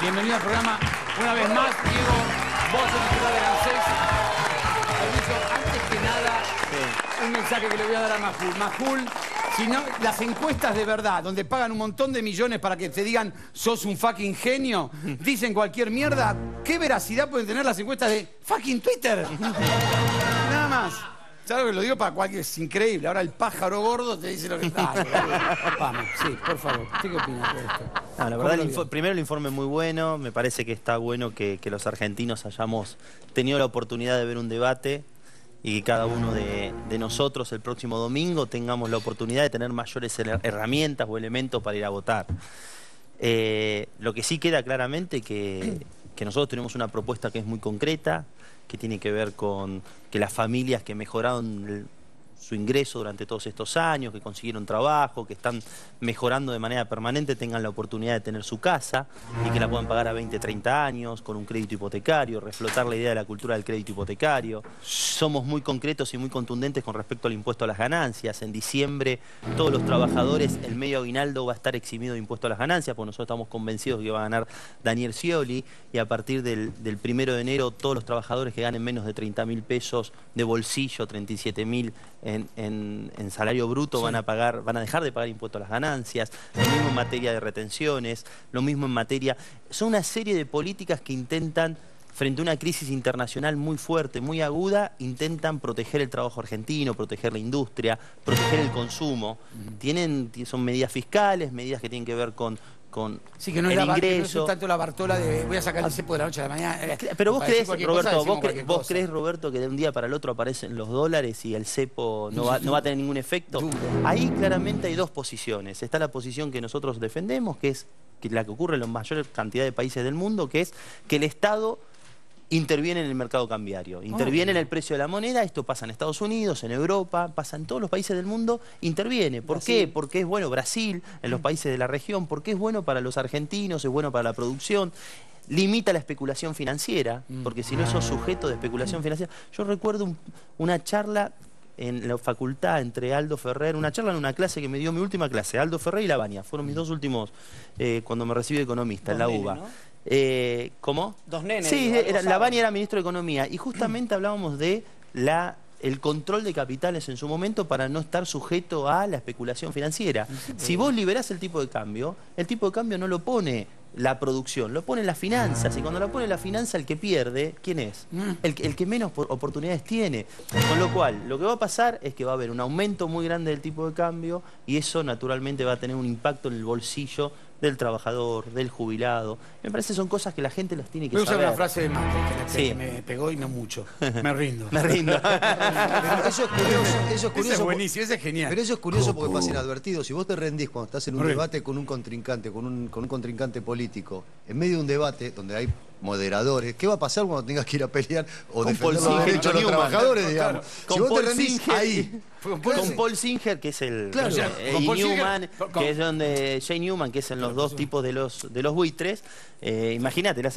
Bienvenido al programa una vez más, Diego. Vos sos titular del ANSES. Mauricio, antes que nada, un mensaje que le voy a dar a Majul. Majul, si no, las encuestas de verdad, donde pagan un montón de millones para que te digan sos un fucking genio, dicen cualquier mierda, ¿qué veracidad pueden tener las encuestas de fucking Twitter? Nada más. ¿Sabes lo que lo digo para cualquier? Es increíble. Ahora el pájaro gordo te dice lo que está. Vamos, sí, por favor. ¿Qué opinas de esto? No, la verdad, primero el informe es muy bueno. Me parece que está bueno que los argentinos hayamos tenido la oportunidad de ver un debate y que cada uno de nosotros el próximo domingo tengamos la oportunidad de tener mayores herramientas o elementos para ir a votar. Lo que sí queda claramente que nosotros tenemos una propuesta que es muy concreta, que tiene que ver con que las familias que mejoraron su ingreso durante todos estos años, que consiguieron trabajo, que están mejorando de manera permanente, tengan la oportunidad de tener su casa y que la puedan pagar a 20, 30 años con un crédito hipotecario, reflotar la idea de la cultura del crédito hipotecario. Somos muy concretos y muy contundentes con respecto al impuesto a las ganancias. En diciembre, todos los trabajadores, el medio aguinaldo va a estar eximido de impuesto a las ganancias, porque nosotros estamos convencidos que va a ganar Daniel Scioli, y a partir del 1 de enero, todos los trabajadores que ganen menos de 30.000 pesos de bolsillo, 37.000 en salario bruto, sí, van a dejar de pagar impuestos a las ganancias. Lo mismo en materia de retenciones, lo mismo en materia... Son una serie de políticas que intentan, frente a una crisis internacional muy fuerte, muy aguda, intentan proteger el trabajo argentino, proteger la industria, proteger el consumo. Son medidas fiscales, medidas que tienen que ver con sí, que no el ingreso. No es tanto la bartola de voy a sacar el cepo de la noche a la mañana. Pero vos crees, Roberto, Roberto, que de un día para el otro aparecen los dólares y el cepo no va a tener ningún efecto. Ahí claramente hay dos posiciones. Está la posición que nosotros defendemos, que es la que ocurre en la mayor cantidad de países del mundo, que es que el Estado interviene en el mercado cambiario, interviene en el precio de la moneda. Esto pasa en Estados Unidos, en Europa, pasa en todos los países del mundo, interviene. ¿Por qué? Porque es bueno Brasil, en los países de la región, porque es bueno para los argentinos, es bueno para la producción. Limita la especulación financiera, porque si no sos sujeto de especulación financiera. Yo recuerdo una charla en la facultad entre Aldo Ferrer, una charla en una clase que me dio mi última clase, Aldo Ferrer y Lavagna, fueron mis dos últimos, cuando me recibí de economista en la UBA. ¿No? ¿Cómo? Dos nenes. Sí, Lavagna era ministro de Economía y justamente hablábamos de el control de capitales en su momento para no estar sujeto a la especulación financiera. Si vos liberás el tipo de cambio no lo pone la producción, lo ponen las finanzas, y cuando lo pone la finanza, el que pierde, ¿quién es? El que menos oportunidades tiene. Con lo cual, lo que va a pasar es que va a haber un aumento muy grande del tipo de cambio y eso naturalmente va a tener un impacto en el bolsillo del trabajador, del jubilado. Me parece que son cosas que la gente las tiene que saber. Voy a usar una frase de Macri que me pegó y no mucho. Me rindo. Me rindo. Pero eso es curioso. Eso es buenísimo, eso es genial. Pero eso es curioso porque pasa inadvertido. Si vos te rendís cuando estás en un debate con un contrincante, con un contrincante político, en medio de un debate donde hay moderadores, ¿qué va a pasar cuando tengas que ir a pelear o defender los derechos de los trabajadores, digamos? Si vos te rendís ahí... Con Paul Singer, que es el... Claro, que es donde Jay Newman, que es en los dos tipos de los buitres. Imagínate, no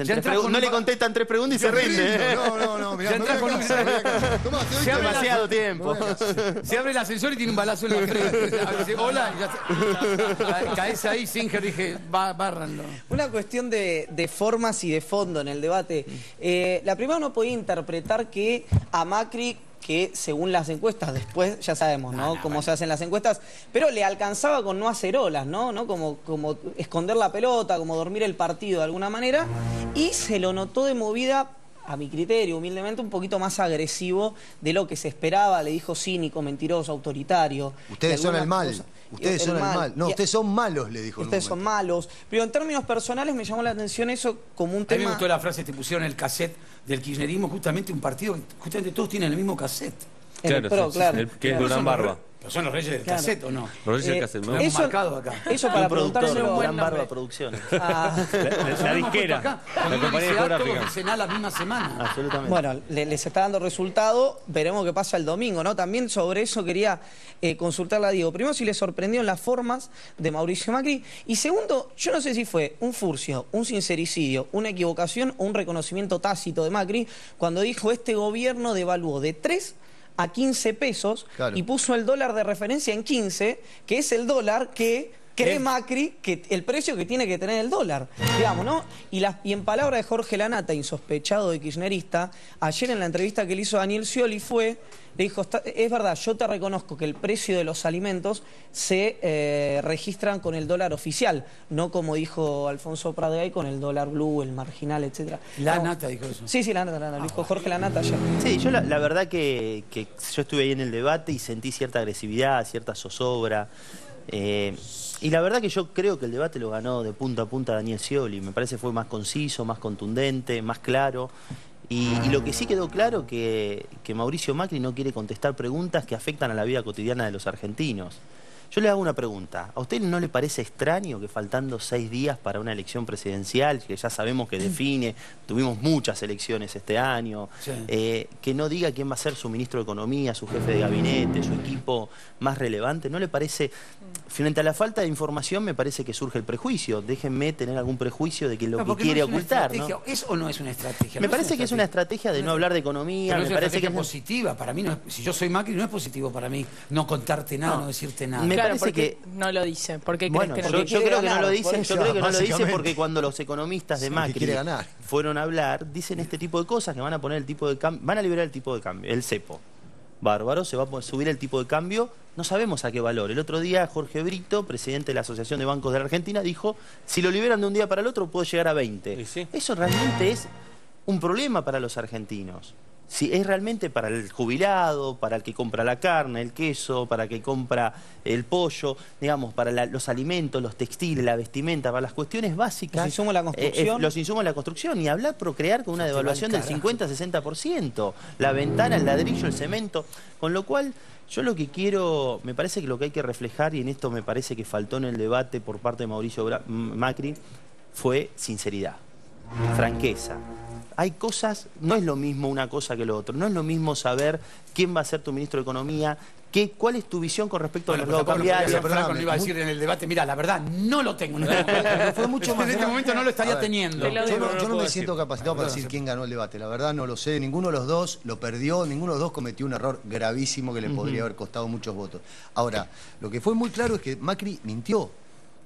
le contestan 3 preguntas y se rinde. No, mirá, se abre demasiado tiempo. Se abre el ascensor y tiene un balazo en la frente. Hola, caes ahí, Singer, dije, bárranlo. Una cuestión de formas y de fondo en el debate. La primera, no podía interpretar que a Macri, que según las encuestas, después ya sabemos, ¿no? Cómo se hacen las encuestas, pero le alcanzaba con no hacer olas, ¿no? Como esconder la pelota, como dormir el partido de alguna manera, y se lo notó de movida, a mi criterio, humildemente, un poquito más agresivo de lo que se esperaba. Le dijo cínico, mentiroso, autoritario. Ustedes son el mal. Ustedes son el mal. No, ustedes son malos, le dijo. Ustedes son malos. Pero en términos personales me llamó la atención eso como un tema... A mí me gustó la frase, te pusieron el cassette del kirchnerismo, justamente un partido que justamente todos tienen el mismo cassette. Claro, que es Durán Barba. Pero son los reyes del cassette, ¿o no? Los reyes del cassette. Lo hemos marcado acá. Eso para preguntárselo. Durán Barba Producciones. La disquera. La compañía discográfica. Todos dicen la misma semana. Absolutamente. Bueno, les está dando resultado. Veremos qué pasa el domingo, ¿no? También sobre eso quería consultarla a Diego. Primero, si le sorprendieron las formas de Mauricio Macri. Y segundo, yo no sé si fue un furcio, un sincericidio, una equivocación o un reconocimiento tácito de Macri cuando dijo: este gobierno devaluó de 3 a 15 pesos y puso el dólar de referencia en 15, que es el dólar que ¿Cree Macri que el precio que tiene que tener el dólar? Digamos, ¿no? Y en palabra de Jorge Lanata, insospechado de kirchnerista, ayer en la entrevista que le hizo Daniel Scioli le dijo, es verdad, yo te reconozco que el precio de los alimentos se registran con el dólar oficial, no como dijo Alfonso Prat-Gay con el dólar blue, el marginal, etc. Lanata dijo eso. Sí, sí, Lanata, lo dijo Jorge Lanata ayer. Sí, yo la verdad que yo estuve ahí en el debate y sentí cierta agresividad, cierta zozobra. Y la verdad que yo creo que el debate lo ganó de punta a punta Daniel Scioli. Me parece que fue más conciso, más contundente, más claro. Y lo que sí quedó claro que Mauricio Macri no quiere contestar preguntas que afectan a la vida cotidiana de los argentinos. Yo le hago una pregunta. ¿A usted no le parece extraño que faltando 6 días para una elección presidencial, que ya sabemos que define, tuvimos muchas elecciones este año, sí, que no diga quién va a ser su ministro de Economía, su jefe de gabinete, su equipo más relevante? ¿No le parece? Frente a la falta de información me parece que surge el prejuicio. Déjenme tener algún prejuicio de que lo que quiere ocultar, ¿no? ¿Es o no es una estrategia? Me parece que es una estrategia de no hablar de economía. Me parece que es positiva. Para mí, si yo soy Macri, no es positivo para mí no contarte nada, no decirte nada. Me parece que no lo dice. ¿Por qué crees que no lo dice? Yo creo que no lo dice. Yo creo que no lo dice porque cuando los economistas de Macri fueron a hablar, dicen este tipo de cosas, que van a poner el tipo de cambio, van a liberar el tipo de cambio, el cepo. Bárbaro, se va a subir el tipo de cambio, no sabemos a qué valor. El otro día Jorge Brito, presidente de la Asociación de Bancos de la Argentina, dijo, si lo liberan de un día para el otro puede llegar a 20. ¿Sí? Eso realmente es un problema para los argentinos. Sí, es realmente para el jubilado, para el que compra la carne, el queso, para el que compra el pollo, digamos, para los alimentos, los textiles, la vestimenta, para las cuestiones básicas. Los insumos de la construcción. Los insumos de la construcción. Y hablar procrear con una devaluación del 50-60%. La ventana, el ladrillo, el cemento. Con lo cual, yo lo que quiero, me parece que lo que hay que reflejar, y en esto me parece que faltó en el debate por parte de Mauricio Macri, fue sinceridad, franqueza. Hay cosas, no es lo mismo una cosa que lo otro, no es lo mismo saber quién va a ser tu ministro de Economía, cuál es tu visión con respecto al mercado cambiario. Franco no iba a decir en el debate, mira, la verdad, no lo tengo. Fue mucho más. En este momento no lo estaría teniendo. Yo no me siento capacitado para decir quién ganó el debate, la verdad no lo sé, ninguno de los dos lo perdió, ninguno de los dos cometió un error gravísimo que le podría haber costado muchos votos. Ahora, lo que fue muy claro es que Macri mintió.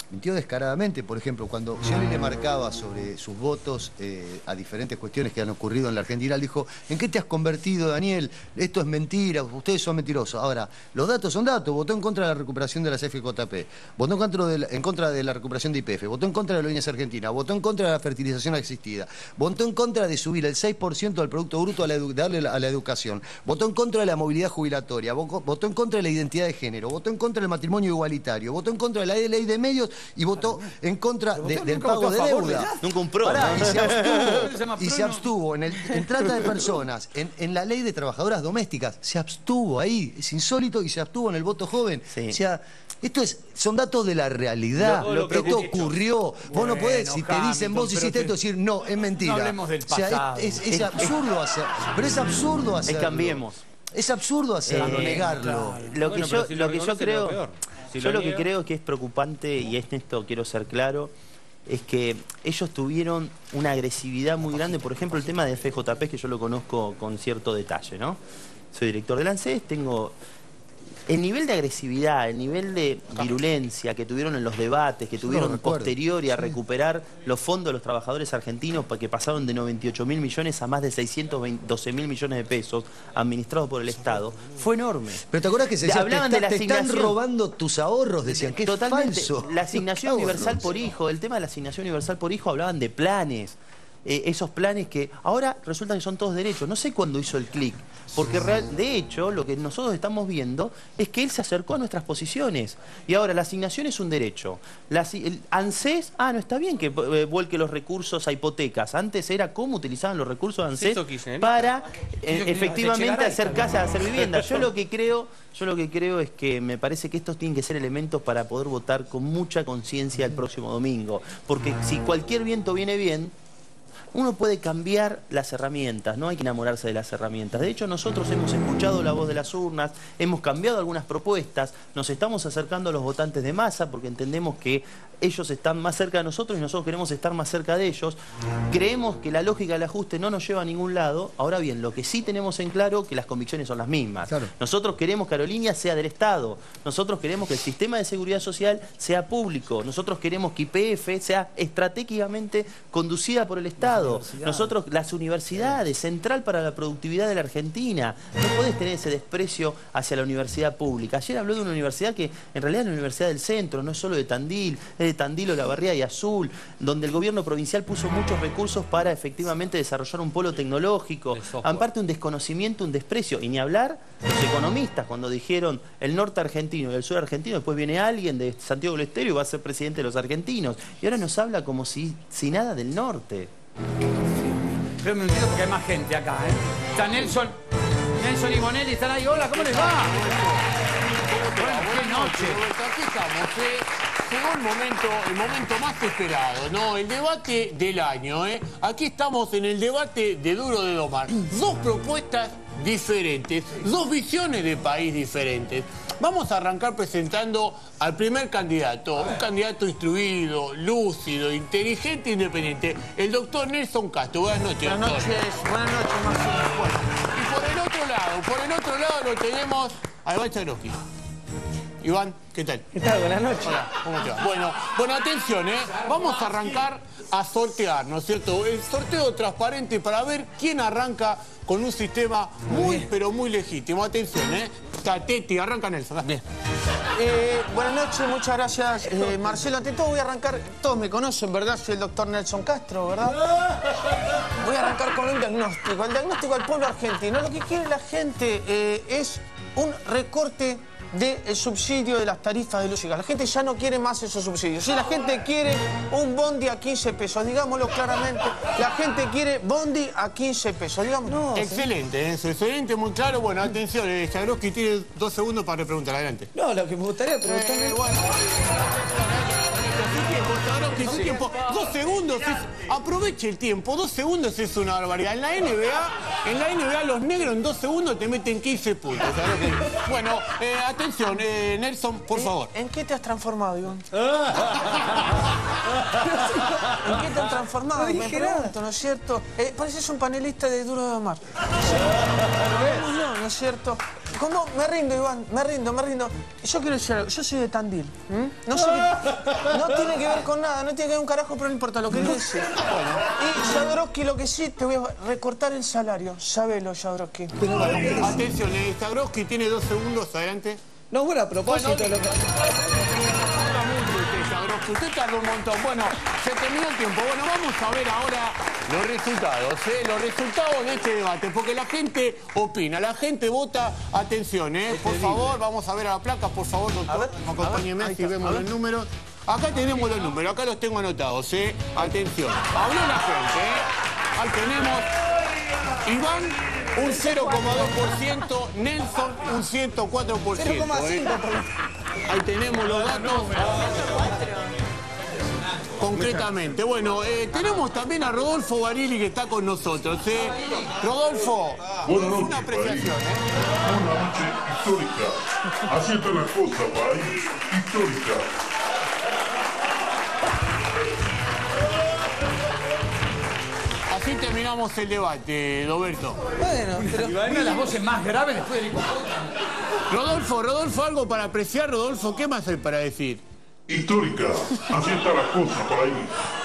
Mintió descaradamente, por ejemplo, cuando Scioli le marcaba sobre sus votos a diferentes cuestiones que han ocurrido en la Argentina, él dijo, ¿en qué te has convertido, Daniel? Esto es mentira, ustedes son mentirosos. Ahora, los datos son datos. Votó en contra de la recuperación de las AFJP, votó en contra de la recuperación de YPF, votó en contra de Aerolíneas Argentina, votó en contra de la fertilización asistida, votó en contra de subir el 6% del Producto Bruto a la educación, votó en contra de la movilidad jubilatoria, votó en contra de la identidad de género, votó en contra del matrimonio igualitario, votó en contra de la ley de medios, y votó en contra del pago de deuda. Nunca un pro. Pará, ¿no? y se abstuvo en trata de personas, en la ley de trabajadoras domésticas. Se abstuvo ahí, es insólito, y se abstuvo en el voto joven. Sí. O sea, esto son datos de la realidad, lo que te ocurrió. Vos no podés, si te dicen vos hiciste esto, decir no, es mentira. No hablemos del pasado. O sea, es absurdo hacer, pero es absurdo hacerlo. Cambiemos. Es absurdo hacerlo, negarlo. Claro. Lo que yo creo... Yo lo que creo que es preocupante, y en esto quiero ser claro, es que ellos tuvieron una agresividad muy grande. Por ejemplo, el tema de AFJP, que yo lo conozco con cierto detalle, ¿no? Soy director del ANSES, tengo... El nivel de agresividad, el nivel de virulencia que tuvieron en los debates, que tuvieron posterior y a recuperar los fondos de los trabajadores argentinos, que pasaron de 98.000 millones a más de 612.000 millones de pesos administrados por el Estado, fue enorme. Pero te acuerdas que se decía, hablaban de la asignación, te están robando tus ahorros, decían, que es falso. La asignación universal por hijo, el tema de la asignación universal por hijo, hablaban de planes. Esos planes que ahora resultan que son todos derechos. No sé cuándo hizo el clic, porque de hecho lo que nosotros estamos viendo es que él se acercó a nuestras posiciones y ahora la asignación es un derecho. El ANSES, no está bien que vuelque los recursos a hipotecas. Antes era cómo utilizaban los recursos de ANSES para efectivamente hacer casas, hacer viviendas. Yo lo que creo es que me parece que estos tienen que ser elementos para poder votar con mucha conciencia el próximo domingo, porque si cualquier viento viene bien, Uno puede cambiar las herramientas, no hay que enamorarse de las herramientas. De hecho, nosotros hemos escuchado la voz de las urnas, hemos cambiado algunas propuestas, nos estamos acercando a los votantes de masa porque entendemos que ellos están más cerca de nosotros y nosotros queremos estar más cerca de ellos. Creemos que la lógica del ajuste no nos lleva a ningún lado. Ahora bien, lo que sí tenemos en claro es que las convicciones son las mismas. Claro. Nosotros queremos que Aerolíneas sea del Estado. Nosotros queremos que el sistema de seguridad social sea público. Nosotros queremos que YPF sea estratégicamente conducida por el Estado. Nosotros, las universidades, central para la productividad de la Argentina. No podés tener ese desprecio hacia la universidad pública. Ayer habló de una universidad que en realidad es la universidad del centro, no es solo de Tandil, es de Tandil, Olavarría y Azul, donde el gobierno provincial puso muchos recursos para efectivamente desarrollar un polo tecnológico. Aparte, un desconocimiento, un desprecio. Y ni hablar, los economistas, cuando dijeron el norte argentino y el sur argentino, después viene alguien de Santiago del Estero y va a ser presidente de los argentinos. Y ahora nos habla como si nada del norte. Pero me entiendo porque hay más gente acá, ¿eh? Está Nelson y Bonelli, están ahí. Hola, ¿cómo les va? Bueno, qué noche. Aquí estamos, llegó el momento más esperado, ¿no? El debate del año, ¿eh? Aquí estamos en el debate de Duro de Domar. Dos propuestas diferentes, dos visiones de país diferentes. Vamos a arrancar presentando al primer candidato, un candidato instruido, lúcido, inteligente e independiente, el doctor Nelson Castro. Buenas noches, doctor. Buenas noches, Marcelo. Y por el otro lado lo tenemos a Iván Chagrosky. Iván, ¿qué tal? ¿Qué tal? Buenas noches. Hola, ¿cómo te va? Bueno, atención, ¿eh? Vamos a arrancar a sortear, ¿no es cierto? El sorteo transparente para ver quién arranca con un sistema muy, pero muy legítimo. Atención, ¿eh? Tateti, arranca Nelson. Bien. Buenas noches, muchas gracias, Marcelo. Ante todo voy a arrancar, todos me conocen, ¿verdad? Soy el doctor Nelson Castro, ¿verdad? Voy a arrancar con un diagnóstico. El diagnóstico al pueblo argentino. Lo que quiere la gente es un recorte del subsidio de las tarifas de luz y gas. La gente ya no quiere más esos subsidios. Si la gente quiere un bondi a 15 pesos, digámoslo claramente, la gente quiere bondi a 15 pesos, digámoslo. No, excelente, ¿eh? Excelente, muy claro. Bueno, atención, Chagrosky tiene 2 segundos para preguntar. Adelante. No, lo que me gustaría preguntarle... Bueno. Tiempo. 2 segundos, aproveche el tiempo. 2 segundos es una barbaridad. En la NBA los negros en 2 segundos te meten 15 puntos. Bueno, atención, Nelson, por favor. ¿En qué te has transformado, Iván? ¿En qué te has transformado? No dije nada, ¿no es cierto? Pareces un panelista de Duro de Domar. ¿No es cierto? ¿Cómo? Me rindo, Iván, me rindo. Yo quiero decir algo, yo soy de Tandil. No sé qué, no tiene que ver con nada, no tiene que ver un carajo, pero no importa, lo que yo decir. Bueno. Y Jadrovsky, lo que sí, te voy a recortar el salario, sabelo, Jadrovsky. Atención, Jadrovsky tiene 2 segundos, adelante. No, bueno, a propósito... Bueno, usted tardó un montón. Bueno, se terminó el tiempo. Bueno, vamos a ver ahora los resultados, de este debate, porque la gente opina, la gente vota. Atención, por favor, vamos a ver a la placa, por favor, doctor, acompáñenme y vemos los números. Acá tenemos los números, acá los tengo anotados, atención. Habló la gente, Ahí tenemos Iván, un 0,2%, Nelson, un 104%. 0,5%. Ahí tenemos los datos. Concretamente, bueno, tenemos también a Rodolfo Barili que está con nosotros. Rodolfo, una apreciación. Una noche histórica. Así está la cosa, país. Histórica. Así terminamos el debate, Roberto. Bueno, pero... Y van a las voces más graves después del encuentro. Rodolfo, algo para apreciar, Rodolfo, ¿qué más hay para decir? Histórica, así está la cosa, por ahí.